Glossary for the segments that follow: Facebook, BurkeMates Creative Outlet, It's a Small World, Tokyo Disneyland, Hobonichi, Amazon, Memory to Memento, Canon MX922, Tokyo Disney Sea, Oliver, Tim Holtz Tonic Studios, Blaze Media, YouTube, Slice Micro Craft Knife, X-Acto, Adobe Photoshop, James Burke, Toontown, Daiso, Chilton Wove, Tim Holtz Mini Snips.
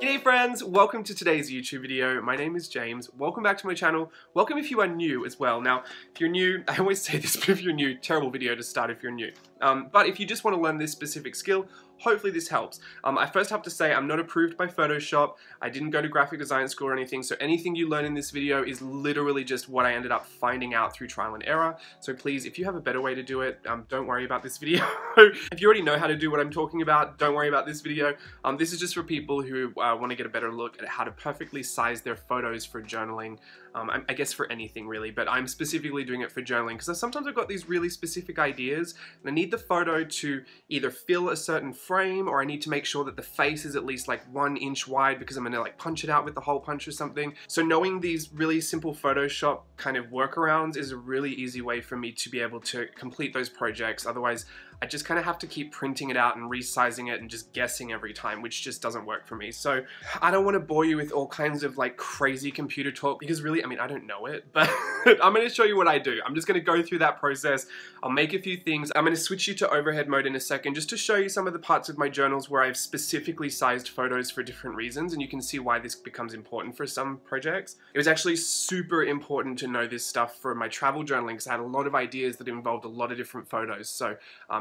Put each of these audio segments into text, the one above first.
G'day friends, welcome to today's YouTube video. My name is James, welcome back to my channel. Welcome if you are new as well. Now, if you're new, I always say this, but if you're new, terrible video to start if you're new. But if you just want to learn this specific skill, hopefully this helps. I first have to say I'm not approved by Photoshop. I didn't go to graphic design school or anything, so anything you learn in this video is literally just what I ended up finding out through trial and error. So please, if you have a better way to do it, don't worry about this video. If you already know how to do what I'm talking about, don't worry about this video. This is just for people who want to get a better look at how to perfectly size their photos for journaling. I guess for anything really, but I'm specifically doing it for journaling because sometimes I've got these really specific ideas and I need the photo to either fill a certain frame, or I need to make sure that the face is at least like 1 inch wide because I'm gonna like punch it out with the hole punch or something. So knowing these really simple Photoshop kind of workarounds is a really easy way for me to be able to complete those projects. Otherwise, I just kind of have to keep printing it out and resizing it and just guessing every time, which just doesn't work for me. So I don't want to bore you with all kinds of like crazy computer talk because really, I mean, I don't know it, but I'm going to show you what I do. I'm just going to go through that process. I'll make a few things. I'm going to switch you to overhead mode in a second just to show you some of the parts of my journals where I've specifically sized photos for different reasons, and you can see why this becomes important for some projects. It was actually super important to know this stuff for my travel journaling because I had a lot of ideas that involved a lot of different photos. So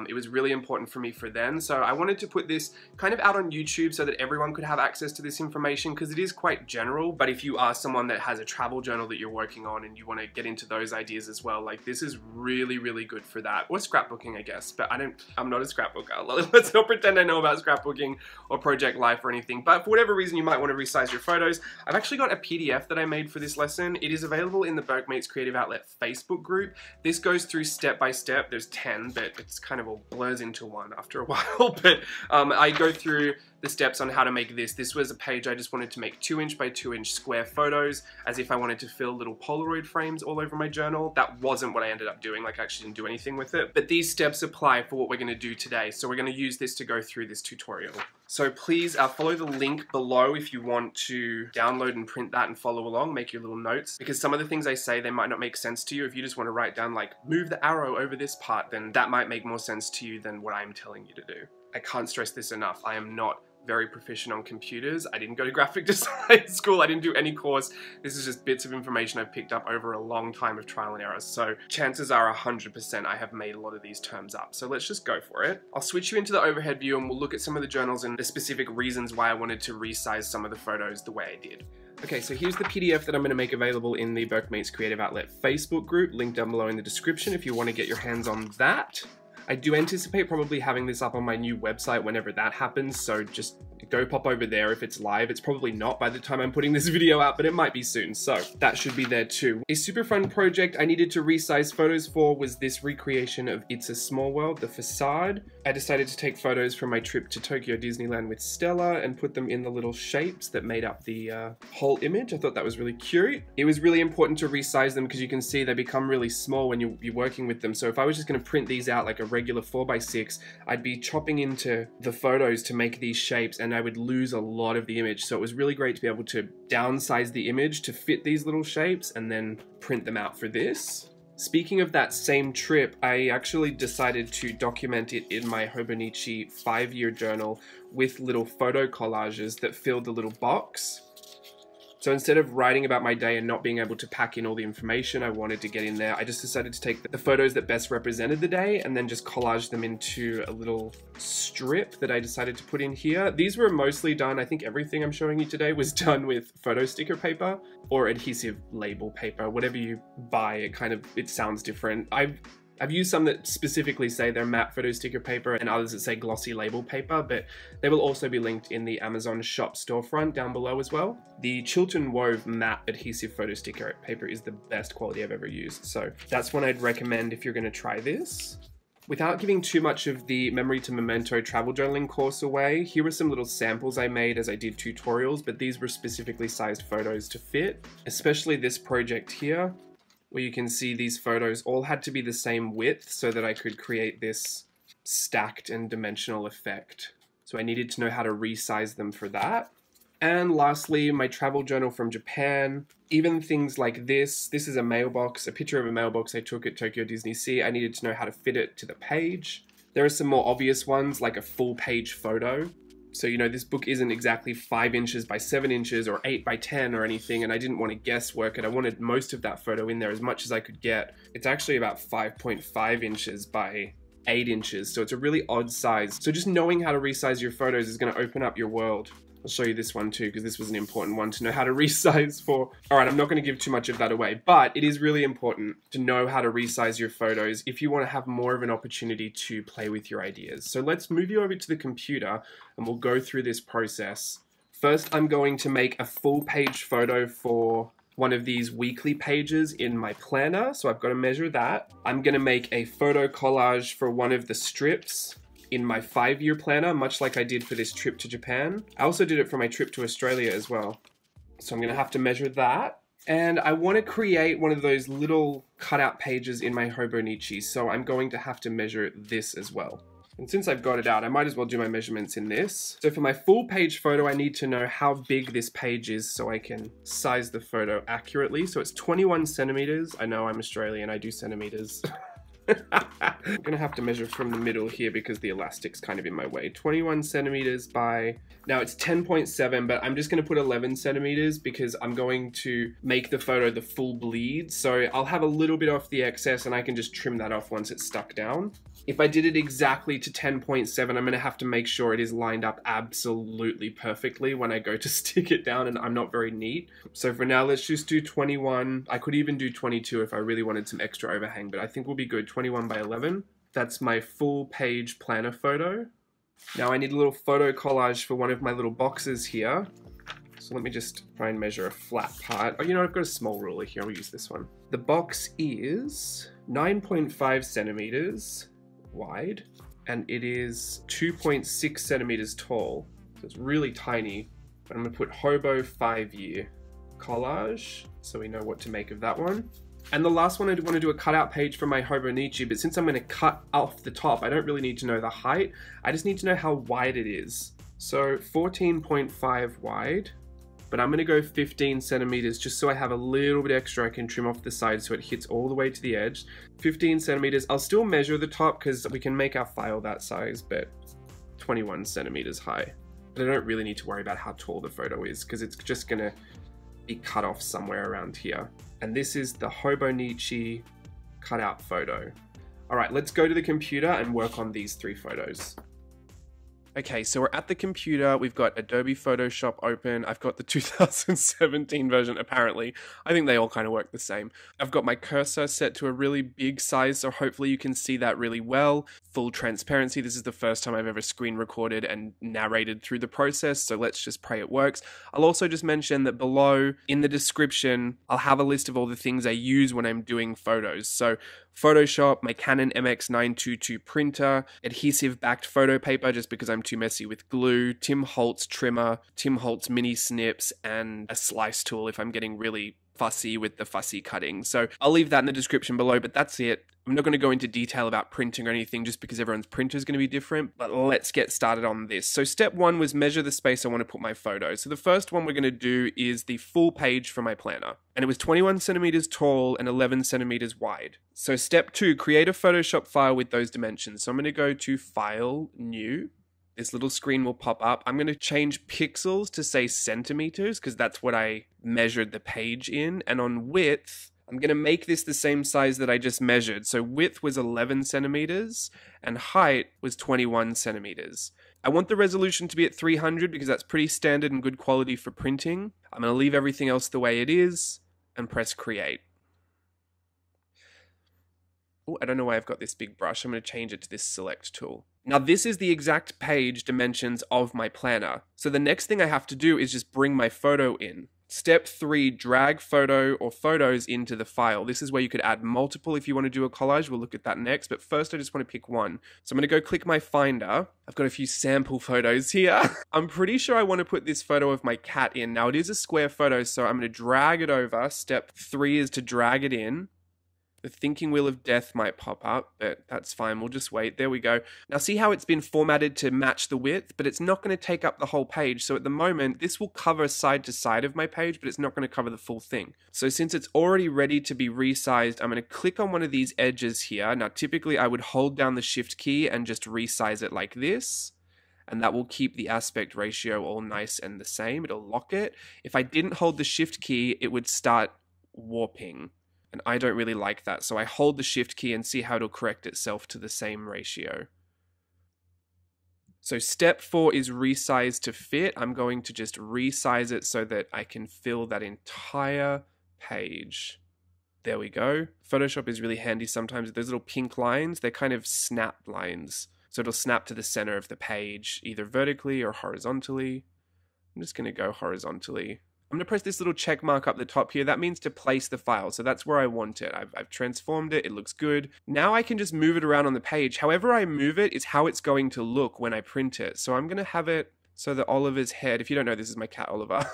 it was really important for me for then. So I wanted to put this kind of out on YouTube so that everyone could have access to this information because it is quite general. But if you are someone that has a travel journal that you're working on and you want to get into those ideas as well, like this is really, really good for that. Or scrapbooking, I guess, but I'm not a scrapbooker. Let's not pretend I know about scrapbooking or project life or anything. But for whatever reason, you might want to resize your photos. I've actually got a PDF that I made for this lesson. It is available in the BurkeMates Creative Outlet Facebook group. This goes through step by step. There's 10, but it's kind of all blurs into one after a while, but I go through the steps on how to make this. This was a page I just wanted to make 2-inch by 2-inch square photos as if I wanted to fill little Polaroid frames all over my journal. That wasn't what I ended up doing, like I actually didn't do anything with it. But these steps apply for what we're gonna do today. So we're gonna use this to go through this tutorial. So please follow the link below if you want to download and print that and follow along, make your little notes, because some of the things I say, they might not make sense to you. If you just wanna write down like, move the arrow over this part, then that might make more sense to you than what I'm telling you to do. I can't stress this enough. I am not very proficient on computers. I didn't go to graphic design school. I didn't do any course. This is just bits of information I've picked up over a long time of trial and error. So chances are 100% I have made a lot of these terms up. So let's just go for it. I'll switch you into the overhead view and we'll look at some of the journals and the specific reasons why I wanted to resize some of the photos the way I did. Okay, so here's the PDF that I'm going to make available in the BurkeMates Creative Outlet Facebook group. Link down below in the description if you want to get your hands on that. I do anticipate probably having this up on my new website whenever that happens, so just go pop over there if it's live. It's probably not by the time I'm putting this video out, but it might be soon, so that should be there too. A super fun project I needed to resize photos for was this recreation of It's a Small World, the facade. I decided to take photos from my trip to Tokyo Disneyland with Stella and put them in the little shapes that made up the whole image. I thought that was really cute. It was really important to resize them because you can see they become really small when you're working with them, so if I was just going to print these out like a regular 4x6, I'd be chopping into the photos to make these shapes and I would lose a lot of the image. So it was really great to be able to downsize the image to fit these little shapes and then print them out for this. Speaking of that same trip, I actually decided to document it in my Hobonichi 5-year journal with little photo collages that filled the little box. So instead of writing about my day and not being able to pack in all the information I wanted to get in there, I just decided to take the photos that best represented the day and then just collage them into a little strip that I decided to put in here. These were mostly done, I think everything I'm showing you today was done with photo sticker paper or adhesive label paper, whatever you buy. It sounds different. I've used some that specifically say they're matte photo sticker paper and others that say glossy label paper, but they will also be linked in the Amazon shop storefront down below as well. The Chilton Wove matte adhesive photo sticker paper is the best quality I've ever used, so that's one I'd recommend if you're going to try this. Without giving too much of the Memory to Memento travel journaling course away, here were some little samples I made as I did tutorials, but these were specifically sized photos to fit, especially this project here, where you can see these photos all had to be the same width so that I could create this stacked and dimensional effect. So I needed to know how to resize them for that. And lastly, my travel journal from Japan, even things like this. This is a mailbox, a picture of a mailbox I took at Tokyo Disney Sea. I needed to know how to fit it to the page. There are some more obvious ones, like a full page photo. So, you know, this book isn't exactly 5 inches by 7 inches or 8 by 10 or anything, and I didn't want to guesswork it. I wanted most of that photo in there as much as I could get. It's actually about 5.5 inches by 8 inches, so it's a really odd size. So just knowing how to resize your photos is going to open up your world. I'll show you this one too, because this was an important one to know how to resize for. All right, I'm not going to give too much of that away, but it is really important to know how to resize your photos if you want to have more of an opportunity to play with your ideas. So let's move you over to the computer and we'll go through this process. First, I'm going to make a full page photo for one of these weekly pages in my planner. So I've got to measure that. I'm going to make a photo collage for one of the strips in my 5-year planner, much like I did for this trip to Japan. I also did it for my trip to Australia as well. So I'm gonna have to measure that. And I wanna create one of those little cutout pages in my Hobonichi, so I'm going to have to measure this as well. And since I've got it out, I might as well do my measurements in this. So for my full page photo, I need to know how big this page is so I can size the photo accurately. So it's 21 centimeters. I know I'm Australian, I do centimeters. I'm gonna have to measure from the middle here because the elastic's kind of in my way. 21 centimeters by, now it's 10.7, but I'm just gonna put 11 centimeters because I'm going to make the photo the full bleed. So I'll have a little bit off the excess and I can just trim that off once it's stuck down. If I did it exactly to 10.7, I'm gonna have to make sure it is lined up absolutely perfectly when I go to stick it down, and I'm not very neat. So for now, let's just do 21. I could even do 22 if I really wanted some extra overhang, but I think we'll be good. 21 by 11. That's my full page planner photo. Now I need a little photo collage for one of my little boxes here. So let me just try and measure a flat part. Oh, you know, I've got a small ruler here. I'll use this one. The box is 9.5 centimeters wide and it is 2.6 centimeters tall. So it's really tiny. But I'm gonna put Hobo 5-year collage so we know what to make of that one. And the last one, I want to do a cutout page for my Hobonichi, but since I'm going to cut off the top, I don't really need to know the height. I just need to know how wide it is. So 14.5 wide, but I'm going to go 15 centimeters just so I have a little bit extra I can trim off the side so it hits all the way to the edge. 15 centimeters. I'll still measure the top because we can make our file that size, but 21 centimeters high. But I don't really need to worry about how tall the photo is because it's just going to be cut off somewhere around here. And this is the Hobonichi cutout photo. All right, let's go to the computer and work on these 3 photos. Okay, so we're at the computer. We've got Adobe Photoshop open. I've got the 2017 version, apparently. I think they all kind of work the same. I've got my cursor set to a really big size, so hopefully you can see that really well. Full transparency, this is the first time I've ever screen recorded and narrated through the process, so let's just pray it works. I'll also just mention that below in the description, I'll have a list of all the things I use when I'm doing photos. So Photoshop, my Canon MX922 printer, adhesive backed photo paper just because I'm too messy with glue, Tim Holtz trimmer, Tim Holtz Mini Snips, and a slice tool if I'm getting really fussy with the fussy cutting. So I'll leave that in the description below, but that's it. I'm not going to go into detail about printing or anything just because everyone's printer is going to be different, but let's get started on this. So step one was measure the space I want to put my photo. So the first one we're going to do is the full page for my planner. And it was 21 centimeters tall and 11 centimeters wide. So step 2, create a Photoshop file with those dimensions. So I'm going to go to File, New. This little screen will pop up. I'm going to change pixels to say centimeters because that's what I measured the page in. And on width, I'm going to make this the same size that I just measured. So width was 11 centimeters and height was 21 centimeters. I want the resolution to be at 300 because that's pretty standard and good quality for printing. I'm going to leave everything else the way it is and press create. Oh, I don't know why I've got this big brush. I'm going to change it to this select tool. Now this is the exact page dimensions of my planner. So the next thing I have to do is just bring my photo in. Step 3, drag photo or photos into the file. This is where you could add multiple if you want to do a collage. We'll look at that next, but first I just want to pick one. So I'm going to go click my Finder. I've got a few sample photos here. I'm pretty sure I want to put this photo of my cat in. Now it is a square photo, so I'm going to drag it over. Step 3 is to drag it in. The thinking wheel of death might pop up, but that's fine. We'll just wait. There we go. Now see how it's been formatted to match the width, but it's not going to take up the whole page. So at the moment, this will cover side to side of my page, but it's not going to cover the full thing. So since it's already ready to be resized, I'm going to click on one of these edges here. Now, typically I would hold down the Shift key and just resize it like this. and that will keep the aspect ratio all nice and the same. It'll lock it. If I didn't hold the shift key, it would start warping, and I don't really like that. So I hold the shift key and see how it'll correct itself to the same ratio. So step 4 is resize to fit. I'm going to just resize it so that I can fill that entire page. There we go. Photoshop is really handy sometimes. Those little pink lines, they're kind of snap lines. So it'll snap to the center of the page, either vertically or horizontally. I'm just going to go horizontally. I'm going to press this little check mark up the top here. That means to place the file. So that's where I want it. I've transformed it. It looks good. Now I can just move it around on the page. However I move it is how it's going to look when I print it. So I'm going to have it so that Oliver's head, if you don't know, this is my cat Oliver.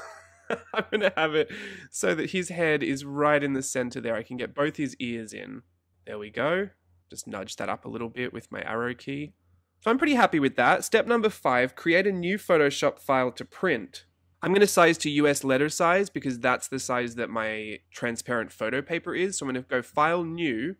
I'm going to have it so that his head is right in the center there. I can get both his ears in. There we go. Just nudge that up a little bit with my arrow key. So I'm pretty happy with that. Step number 5, create a new Photoshop file to print. I'm going to size to US letter size because that's the size that my transparent photo paper is. So I'm going to go File, New.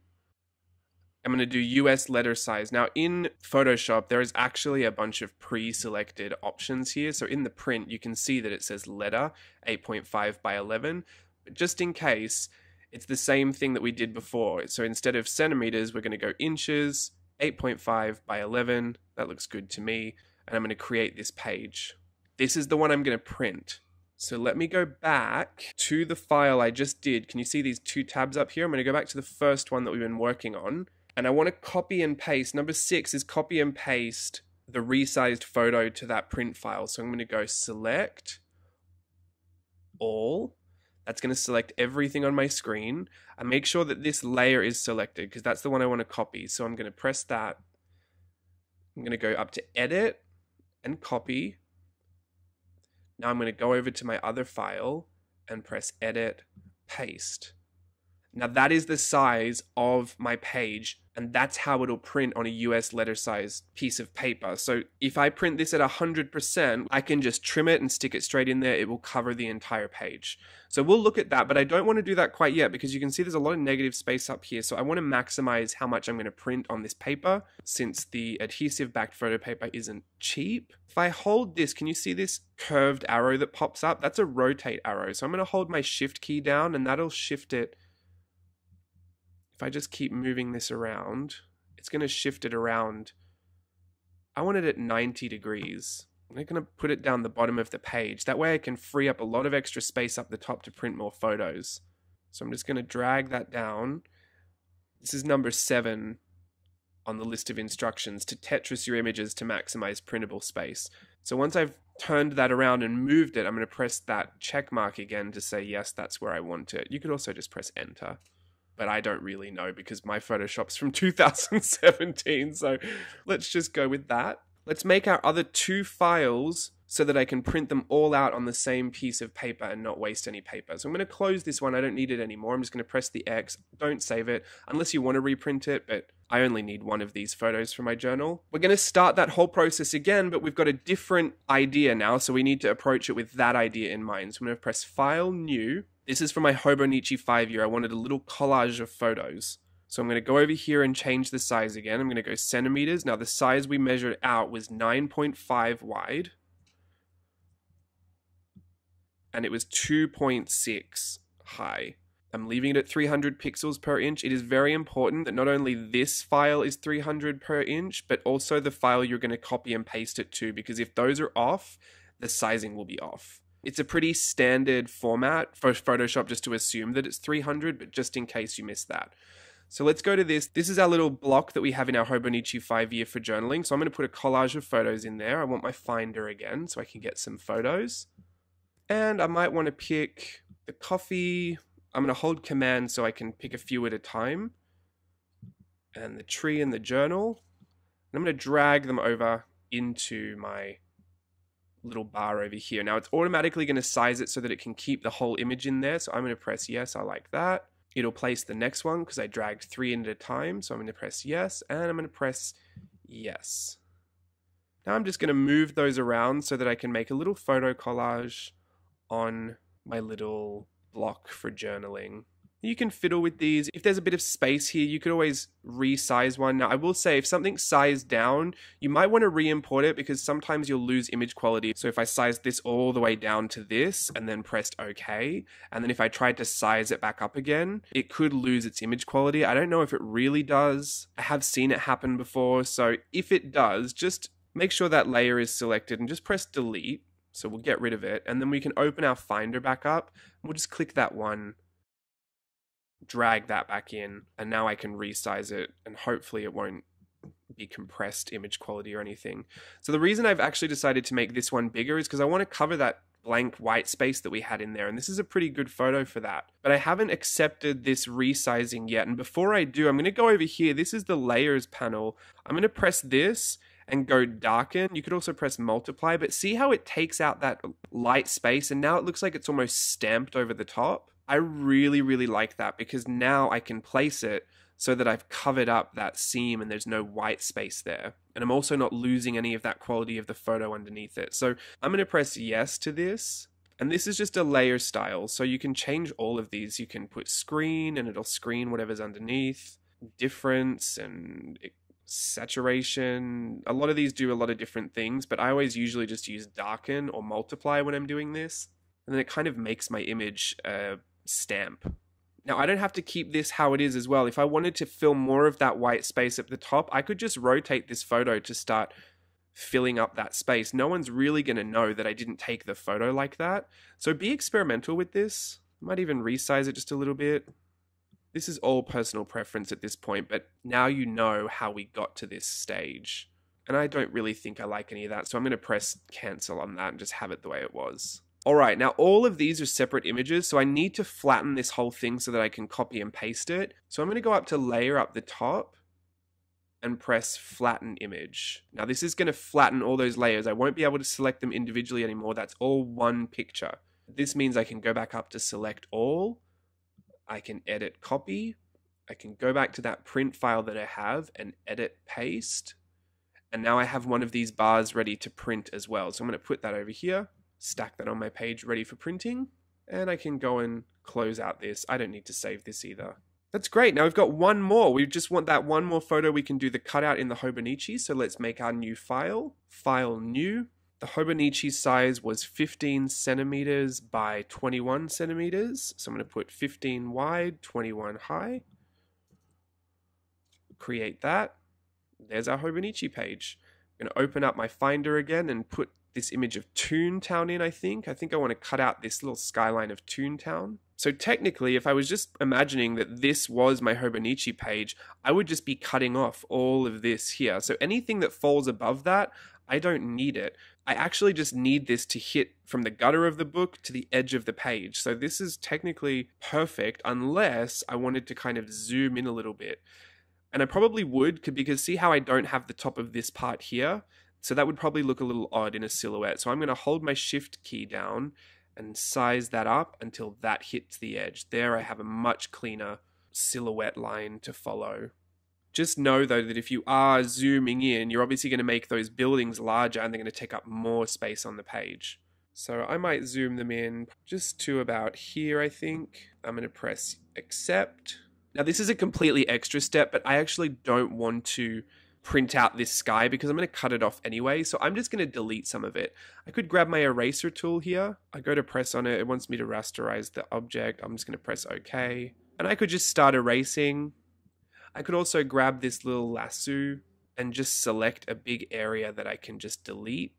I'm going to do US letter size. Now in Photoshop, there is actually a bunch of pre-selected options here. So in the print, you can see that it says letter 8.5 by 11. But just in case, it's the same thing that we did before. So instead of centimeters, we're going to go inches, 8.5 by 11. That looks good to me. And I'm going to create this page. This is the one I'm going to print. So let me go back to the file I just did. Can you see these 2 tabs up here? I'm going to go back to the first one that we've been working on. And I want to copy and paste. Number 6 is copy and paste the resized photo to that print file. So I'm going to go Select All. That's going to select everything on my screen. And make sure that this layer is selected because that's the one I want to copy. So I'm going to press that. I'm going to go up to Edit and Copy. Now I'm going to go over to my other file and press Edit, Paste. Now that is the size of my page, and that's how it'll print on a US letter size piece of paper. So if I print this at 100%, I can just trim it and stick it straight in there. It will cover the entire page. So we'll look at that, but I don't want to do that quite yet because you can see there's a lot of negative space up here. So I want to maximize how much I'm going to print on this paper since the adhesive backed photo paper isn't cheap. If I hold this, can you see this curved arrow that pops up? That's a rotate arrow. So I'm going to hold my shift key down and that'll shift it. If I just keep moving this around, it's going to shift it around. I want it at 90 degrees. I'm going to put it down the bottom of the page. That way I can free up a lot of extra space up the top to print more photos. So I'm just going to drag that down. This is number 7 on the list of instructions to Tetris your images to maximize printable space. So once I've turned that around and moved it, I'm going to press that check mark again to say, yes, that's where I want it. You could also just press Enter. But I don't really know because my Photoshop's from 2017. So let's just go with that. Let's make our other 2 files so that I can print them all out on the same piece of paper and not waste any paper. So I'm going to close this one. I don't need it anymore. I'm just going to press the X. Don't save it unless you want to reprint it, but I only need one of these photos for my journal. We're going to start that whole process again, but we've got a different idea now. So we need to approach it with that idea in mind. So I'm going to press File, New. This is for my Hobonichi 5-year. I wanted a little collage of photos. So I'm going to go over here and change the size again. I'm going to go centimeters. Now the size we measured out was 9.5 wide. And it was 2.6 high. I'm leaving it at 300 pixels per inch. It is very important that not only this file is 300 per inch, but also the file you're going to copy and paste it to, because if those are off, the sizing will be off. It's a pretty standard format for Photoshop just to assume that it's 300, but just in case you missed that. So let's go to this. This is our little block that we have in our Hobonichi 5-year for journaling. So I'm going to put a collage of photos in there. I want my Finder again so I can get some photos. And I might want to pick the coffee. I'm going to hold Command so I can pick a few at a time. And the tree and the journal. And I'm going to drag them over into my little bar over here. Now it's automatically going to size it so that it can keep the whole image in there. So I'm going to press yes. I like that. It'll place the next one because I dragged 3 in at a time. So I'm going to press yes, and I'm going to press yes. Now I'm just going to move those around so that I can make a little photo collage on my little block for journaling. You can fiddle with these. If there's a bit of space here, you could always resize one. Now, I will say if something's sized down, you might want to re-import it because sometimes you'll lose image quality. So if I sized this all the way down to this and then pressed OK, and then if I tried to size it back up again, it could lose its image quality. I don't know if it really does. I have seen it happen before. So if it does, just make sure that layer is selected and just press delete. So we'll get rid of it. And then we can open our Finder back up. We'll just click that one, drag that back in, and now I can resize it and hopefully it won't be compressed image quality or anything. So the reason I've actually decided to make this one bigger is because I want to cover that blank white space that we had in there, and this is a pretty good photo for that. But I haven't accepted this resizing yet, and before I do, I'm going to go over here. This is the layers panel. I'm going to press this and go darken. You could also press multiply, but see how it takes out that light space and now it looks like it's almost stamped over the top. I really like that because now I can place it so that I've covered up that seam and there's no white space there. And I'm also not losing any of that quality of the photo underneath it. So I'm going to press yes to this. And this is just a layer style. So you can change all of these. You can put screen and it'll screen whatever's underneath, difference and saturation. A lot of these do a lot of different things, but I always usually just use darken or multiply when I'm doing this. And then it kind of makes my image stamp. Now I don't have to keep this how it is as well. If I wanted to fill more of that white space at the top, I could just rotate this photo to start filling up that space. No one's really going to know that I didn't take the photo like that. So be experimental with this. I might even resize it just a little bit. This is all personal preference at this point, but now you know how we got to this stage. And I don't really think I like any of that, so I'm going to press cancel on that and just have it the way it was. Alright, now all of these are separate images, so I need to flatten this whole thing so that I can copy and paste it. So I'm going to go up to layer up the top and press flatten image. Now this is going to flatten all those layers. I won't be able to select them individually anymore. That's all one picture. This means I can go back up to select all. I can edit copy. I can go back to that print file that I have and edit paste. And now I have one of these bars ready to print as well. So I'm going to put that over here. Stack that on my page ready for printing, and I can go and close out this. I don't need to save this either. That's great. Now we've got one more. We just want that one more photo. We can do the cutout in the Hobonichi. So let's make our new file. File new. The Hobonichi size was 15 centimeters by 21 centimeters. So I'm going to put 15 wide, 21 high. Create that. There's our Hobonichi page. I'm going to open up my Finder again and put this image of Toontown in, I think. I think I want to cut out this little skyline of Toontown. So technically, if I was just imagining that this was my Hobonichi page, I would just be cutting off all of this here. So anything that falls above that, I don't need it. I actually just need this to hit from the gutter of the book to the edge of the page. So this is technically perfect unless I wanted to kind of zoom in a little bit. And I probably would because see how I don't have the top of this part here? So that would probably look a little odd in a silhouette. So I'm going to hold my shift key down and size that up until that hits the edge. There I have a much cleaner silhouette line to follow. Just know though that if you are zooming in, you're obviously going to make those buildings larger and they're going to take up more space on the page. So I might zoom them in just to about here, I think. I'm going to press accept. Now this is a completely extra step, but I actually don't want to print out this sky because I'm going to cut it off anyway. So I'm just going to delete some of it. I could grab my eraser tool here. I go to press on it. It wants me to rasterize the object. I'm just going to press OK. And I could just start erasing. I could also grab this little lasso and just select a big area that I can just delete.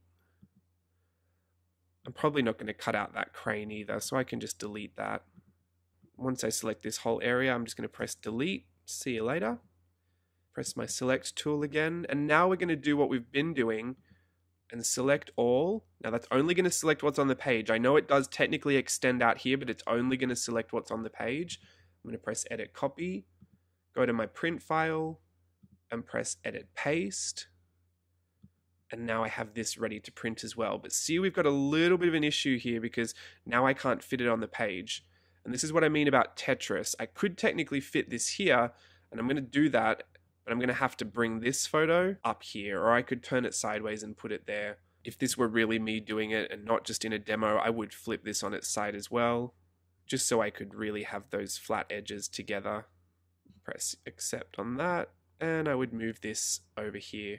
I'm probably not going to cut out that crane either, so I can just delete that. Once I select this whole area, I'm just going to press delete. See you later. Press my select tool again, and now we're going to do what we've been doing and select all. Now that's only going to select what's on the page. I know it does technically extend out here, but it's only going to select what's on the page. I'm going to press edit copy, go to my print file and press edit paste. And now I have this ready to print as well. But see, we've got a little bit of an issue here because now I can't fit it on the page. And this is what I mean about Tetris. I could technically fit this here, and I'm going to do that. But I'm going to have to bring this photo up here, or I could turn it sideways and put it there. If this were really me doing it and not just in a demo, I would flip this on its side as well. just so I could really have those flat edges together. Press accept on that, and I would move this over here,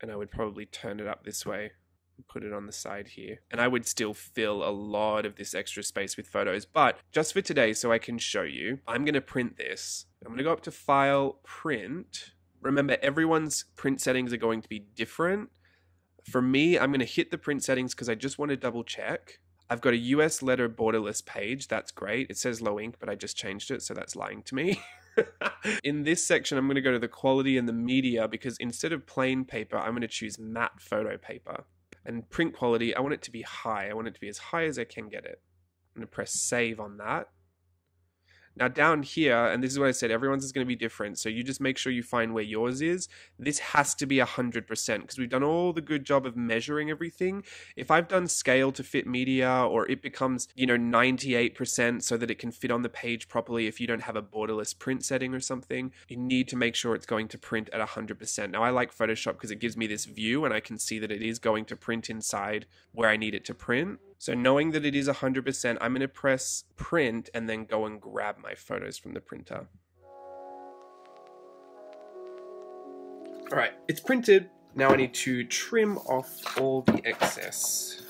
and I would probably turn it up this way and put it on the side here. And I would still fill a lot of this extra space with photos, but just for today, so I can show you, I'm going to print this. I'm going to go up to File, Print. Remember, everyone's print settings are going to be different. For me, I'm going to hit the print settings because I just want to double check. I've got a US letter borderless page. That's great. It says low ink, but I just changed it, so that's lying to me. In this section, I'm going to go to the quality and the media because instead of plain paper, I'm going to choose matte photo paper. And print quality, I want it to be high. I want it to be as high as I can get it. I'm going to press save on that. Now down here, and this is what I said, everyone's is going to be different. So you just make sure you find where yours is. This has to be 100% because we've done all the good job of measuring everything. If I've done scale to fit media or it becomes, you know, 98% so that it can fit on the page properly if you don't have a borderless print setting or something, you need to make sure it's going to print at 100%. Now I like Photoshop because it gives me this view and I can see that it is going to print inside where I need it to print. So knowing that it is 100%, I'm going to press print and then go and grab my photos from the printer. All right, it's printed. Now I need to trim off all the excess.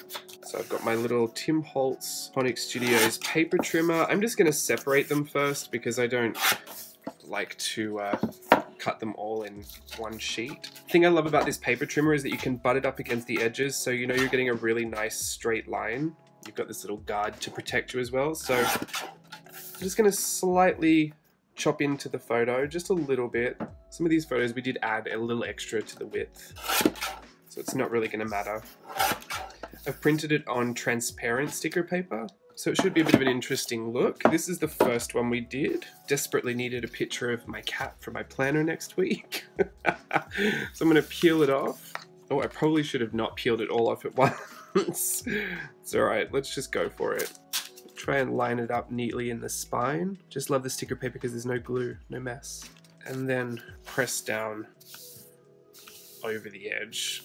So I've got my little Tim Holtz Tonic Studios paper trimmer. I'm just going to separate them first because I don't like to cut them all in one sheet. The thing I love about this paper trimmer is that you can butt it up against the edges, so you know you're getting a really nice straight line. You've got this little guard to protect you as well, so I'm just going to slightly chop into the photo, just a little bit. Some of these photos we did add a little extra to the width, so it's not really going to matter. I've printed it on transparent sticker paper, so it should be a bit of an interesting look. This is the first one we did. Desperately needed a picture of my cat for my planner next week. So I'm going to peel it off. Oh, I probably should have not peeled it all off at once. It's all right, let's just go for it. Try and line it up neatly in the spine. Just love the sticker paper because there's no glue, no mess. And then press down over the edge.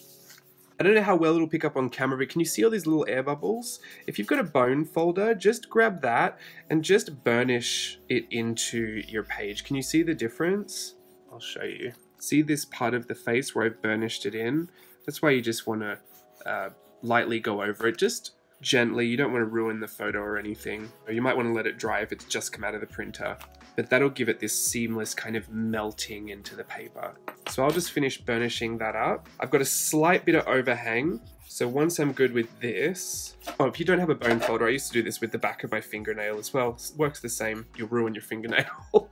I don't know how well it'll pick up on camera, but can you see all these little air bubbles? If you've got a bone folder, just grab that and just burnish it into your page. Can you see the difference? I'll show you. See this part of the face where I've burnished it in? That's why you just want to lightly go over it, just gently. You don't want to ruin the photo or anything. Or you might want to let it dry if it's just come out of the printer. But that'll give it this seamless kind of melting into the paper. So I'll just finish burnishing that up. I've got a slight bit of overhang. So once I'm good with this, oh, if you don't have a bone folder, I used to do this with the back of my fingernail as well. It works the same, you'll ruin your fingernail.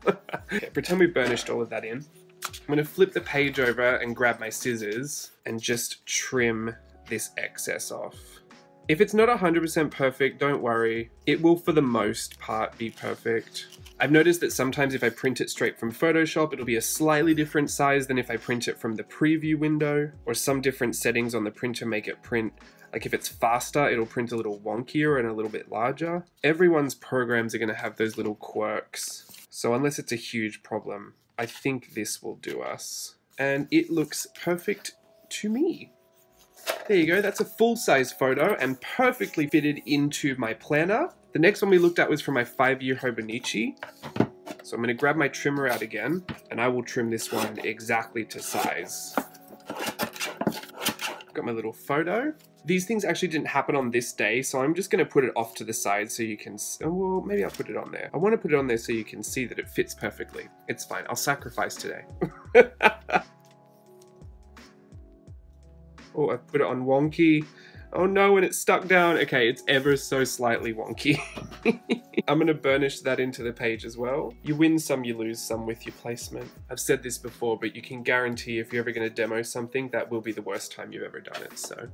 Okay, pretend we burnished all of that in. I'm gonna flip the page over and grab my scissors and just trim this excess off. If it's not 100% perfect, don't worry. It will, for the most part, be perfect. I've noticed that sometimes if I print it straight from Photoshop, it'll be a slightly different size than if I print it from the preview window, or some different settings on the printer make it print. Like if it's faster, it'll print a little wonkier and a little bit larger. Everyone's programs are going to have those little quirks. So unless it's a huge problem, I think this will do us. And it looks perfect to me. There you go, that's a full-size photo and perfectly fitted into my planner. The next one we looked at was from my 5-year Hobonichi. So I'm going to grab my trimmer out again, and I will trim this one exactly to size. Got my little photo. These things actually didn't happen on this day, so I'm just going to put it off to the side so you can... Oh, well, maybe I'll put it on there. I want to put it on there so you can see that it fits perfectly. It's fine, I'll sacrifice today. Oh, I put it on wonky. Oh no, and it's stuck down. Okay, it's ever so slightly wonky. I'm gonna burnish that into the page as well. You win some, you lose some with your placement. I've said this before, but you can guarantee if you're ever gonna demo something, that will be the worst time you've ever done it, so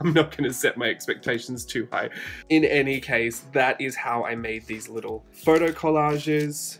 I'm not gonna set my expectations too high. In any case, that is how I made these little photo collages.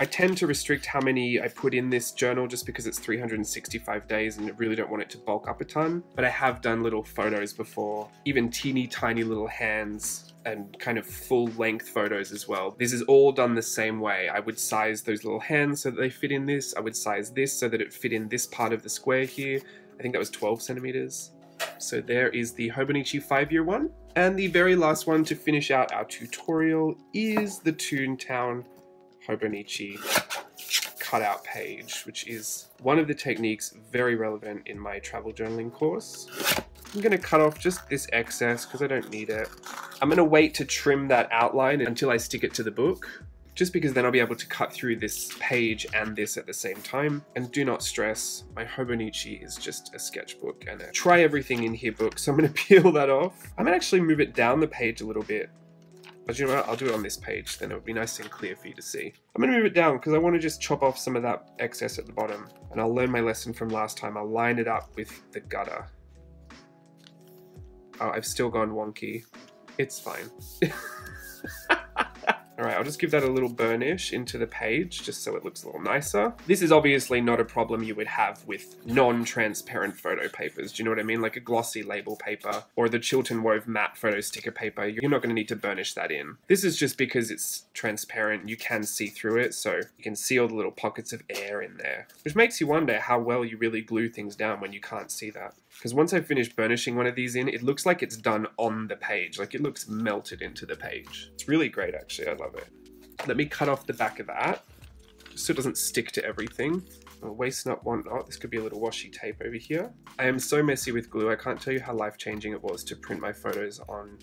I tend to restrict how many I put in this journal just because it's 365 days and I really don't want it to bulk up a ton. But I have done little photos before, even teeny tiny little hands and kind of full length photos as well. This is all done the same way. I would size those little hands so that they fit in this. I would size this so that it fit in this part of the square here. I think that was 12 centimeters. So there is the Hobonichi 5-year one. And the very last one to finish out our tutorial is the Toontown Hobonichi cutout page, which is one of the techniques very relevant in my travel journaling course. I'm going to cut off just this excess because I don't need it. I'm going to wait to trim that outline until I stick it to the book, just because then I'll be able to cut through this page and this at the same time. And do not stress, my Hobonichi is just a sketchbook and a try everything in here book, so I'm going to peel that off. I'm going to actually move it down the page a little bit. But you know what, I'll do it on this page, then it'll be nice and clear for you to see. I'm going to move it down because I want to just chop off some of that excess at the bottom. And I'll learn my lesson from last time. I'll line it up with the gutter. Oh, I've still gone wonky. It's fine. All right, I'll just give that a little burnish into the page just so it looks a little nicer. This is obviously not a problem you would have with non-transparent photo papers. Do you know what I mean? Like a glossy label paper or the Chilton Wove matte photo sticker paper. You're not going to need to burnish that in. This is just because it's transparent. You can see through it, so you can see all the little pockets of air in there, which makes you wonder how well you really glue things down when you can't see that. Because once I finish burnishing one of these in, it looks like it's done on the page. Like it looks melted into the page. It's really great, actually. I love it. Let me cut off the back of that just so it doesn't stick to everything. I'll waste not, want not. This could be a little washi tape over here. I am so messy with glue. I can't tell you how life-changing it was to print my photos on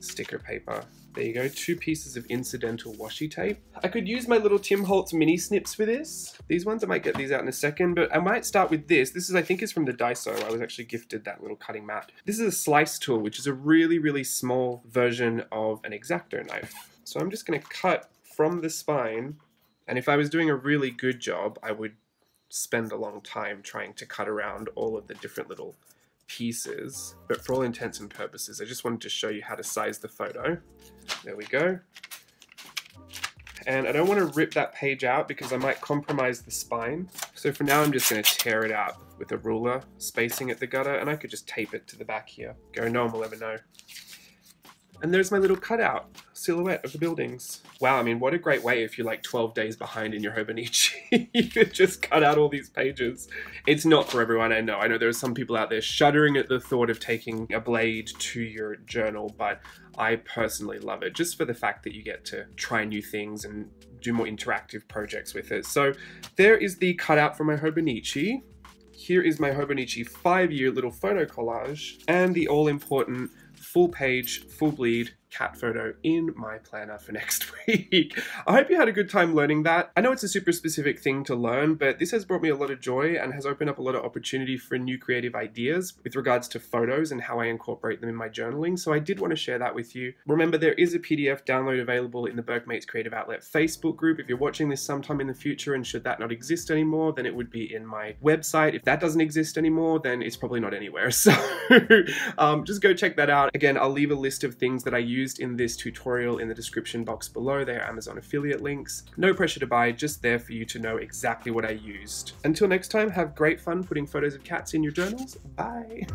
sticker paper. There you go, two pieces of incidental washi tape. I could use my little Tim Holtz Mini Snips for this. These ones, I might get these out in a second, but I might start with this. This is, I think, is from the Daiso. I was actually gifted that little cutting mat. This is a slice tool, which is a really, really small version of an X-Acto knife. So I'm just gonna cut from the spine, and if I was doing a really good job, I would spend a long time trying to cut around all of the different little pieces, but for all intents and purposes, I just wanted to show you how to size the photo. There we go. And I don't want to rip that page out because I might compromise the spine. So for now, I'm just going to tear it out with a ruler, spacing at the gutter, and I could just tape it to the back here. Go, no one will ever know. And there's my little cutout silhouette of the buildings. Wow, I mean, what a great way if you're like 12 days behind in your Hobonichi. You could just cut out all these pages. It's not for everyone, I know. I know there are some people out there shuddering at the thought of taking a blade to your journal, but I personally love it just for the fact that you get to try new things and do more interactive projects with it. So there is the cutout for my Hobonichi. Here is my Hobonichi 5-year little photo collage and the all-important full page, full bleed cat photo in my planner for next week. I hope you had a good time learning that. I know it's a super specific thing to learn, but this has brought me a lot of joy and has opened up a lot of opportunity for new creative ideas with regards to photos and how I incorporate them in my journaling. So I did want to share that with you. Remember, there is a PDF download available in the BurkeMates Creative Outlet Facebook group. If you're watching this sometime in the future, and should that not exist anymore, then it would be in my website. If that doesn't exist anymore, then it's probably not anywhere. So just go check that out. Again, I'll leave a list of things that I used in this tutorial in the description box below. They are Amazon affiliate links. No pressure to buy, just there for you to know exactly what I used. Until next time, have great fun putting photos of cats in your journals. Bye.